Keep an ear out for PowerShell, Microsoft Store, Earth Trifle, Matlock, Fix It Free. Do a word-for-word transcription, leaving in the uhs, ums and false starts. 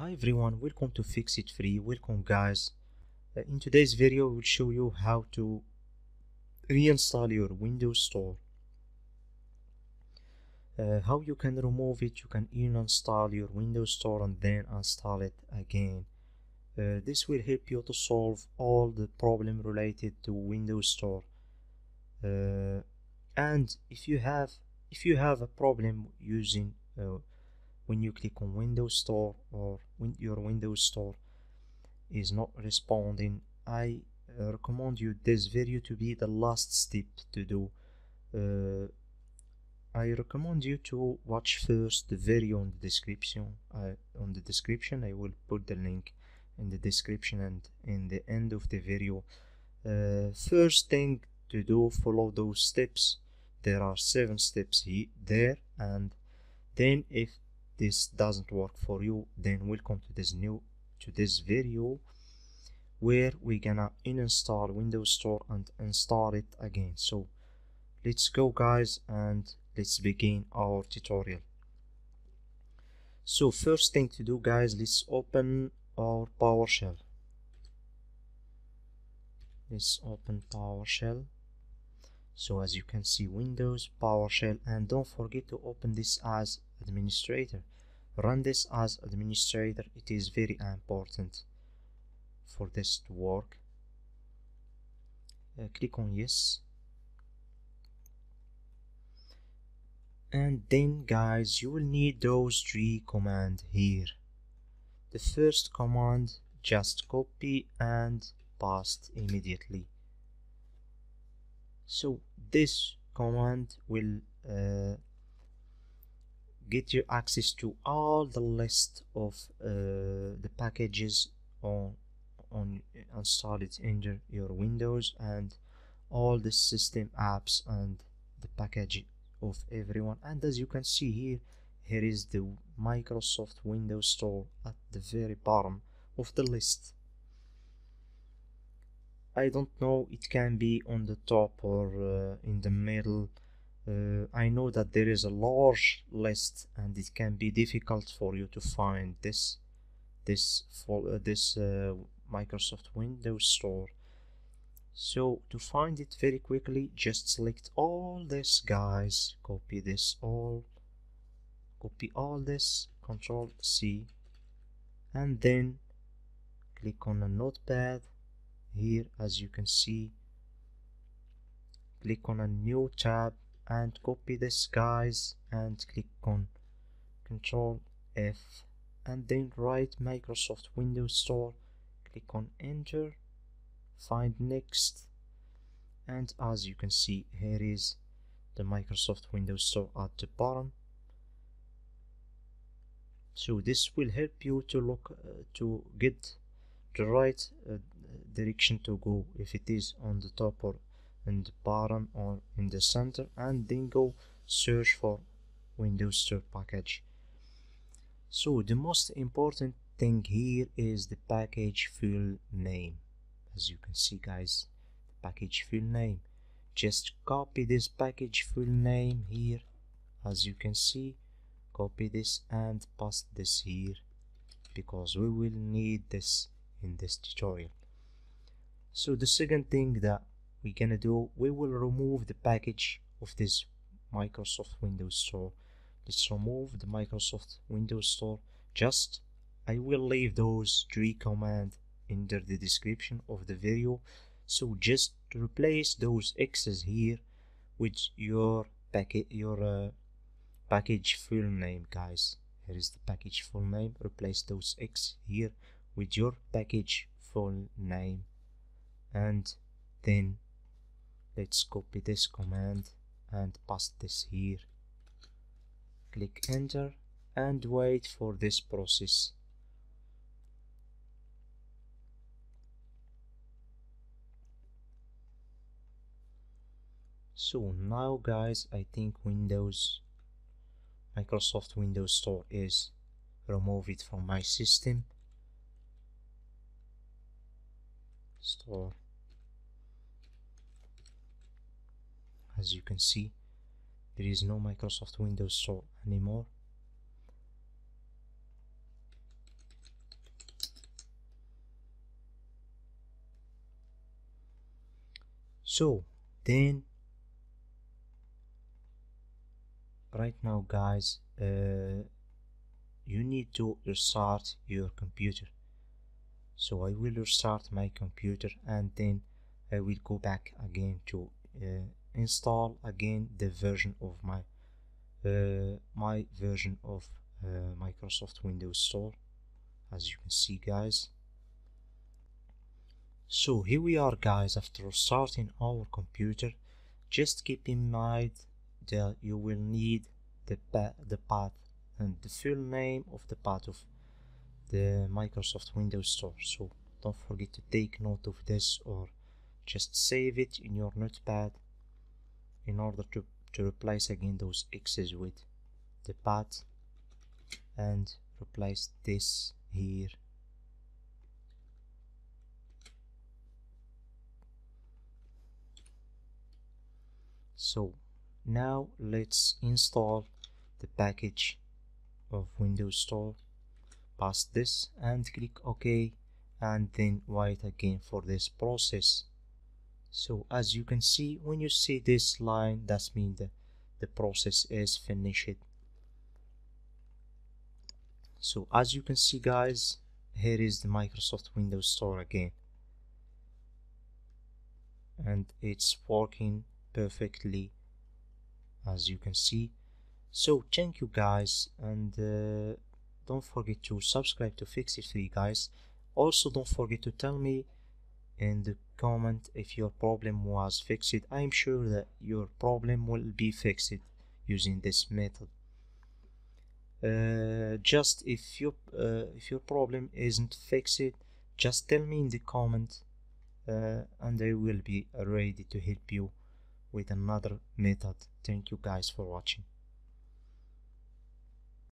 Hi everyone, welcome to Fix It Free. Welcome guys. Uh, in today's video we'll show you how to reinstall your Windows Store. Uh, how you can remove it, you can uninstall your Windows Store and then install it again. Uh, this will help you to solve all the problem related to Windows Store. Uh, and if you have if you have a problem using uh, when you click on Windows Store or when your Windows Store is not responding, I uh, recommend you this video to be the last step to do. Uh, I recommend you to watch first the video on the description. Uh, on the description, I will put the link in the description and in the end of the video. Uh, first thing to do, follow those steps. There are seven steps here, there, and then if this doesn't work for you, then welcome to this new to this video where we're gonna uninstall Windows Store and install it again. So let's go guys and let's begin our tutorial. So first thing to do guys, let's open our PowerShell. Let's open PowerShell. So as you can see, Windows, PowerShell, and don't forget to open this as administrator. Run this as administrator. It is very important for this to work. Uh, click on yes, and then guys you will need those three commands here. The first command, just copy and paste immediately. So this command will uh, get you access to all the list of uh, the packages on on installed in your Windows and all the system apps and the package of everyone. And as you can see here, here is the Microsoft Windows Store at the very bottom of the list. I don't know, it can be on the top or uh, in the middle. Uh, I know that there is a large list and it can be difficult for you to find this this for uh, this uh, Microsoft Windows Store. So to find it very quickly, just select all this guys, copy this all, copy all this, Control C, and then click on a notepad here. As you can see, click on a new tab and copy this guys and click on Control F and then write Microsoft Windows Store, click on enter, find next, and as you can see here is the Microsoft Windows Store at the bottom. So this will help you to look uh, to get the right uh, direction to go, if it is on the top or in the bottom or in the center, and then go search for Windows Store package. So the most important thing here is the package file name. As you can see guys, the package file name, just copy this package file name here. As you can see, copy this and paste this here because we will need this in this tutorial. So the second thing that we're gonna do, we will remove the package of this Microsoft Windows Store. Let's remove the Microsoft Windows Store. Just I will leave those three commands under the description of the video, so just replace those X's here with your packet your uh, package full name guys. Here is the package full name. Replace those X here with your package full name, and then let's copy this command and paste this here, click enter, and wait for this process. So now guys, I think Windows Microsoft Windows Store is removed from my system store. As you can see, there is no Microsoft Windows Store anymore. So then right now guys, uh, you need to restart your computer. So I will restart my computer and then I will go back again to uh, install again the version of my uh, my version of uh, Microsoft Windows Store, as you can see guys. So here we are guys, after restarting our computer. Just keep in mind that you will need the path, the path and the full name of the path of the Microsoft Windows Store, so don't forget to take note of this or just save it in your notepad in order to, to replace again those X's with the path and replace this here. So now let's install the package of Windows Store. Pass this and click OK and then wait again for this process. So as you can see, when you see this line, that means that the process is finished. So as you can see guys, here is the Microsoft Windows Store again, and it's working perfectly, as you can see. So thank you guys, and uh, don't forget to subscribe to Fixit three guys. Also don't forget to tell me in the comment if your problem was fixed. I'm sure that your problem will be fixed using this method. Uh, just if you uh, if your problem isn't fixed, just tell me in the comment, uh, and I will be ready to help you with another method. Thank you guys for watching.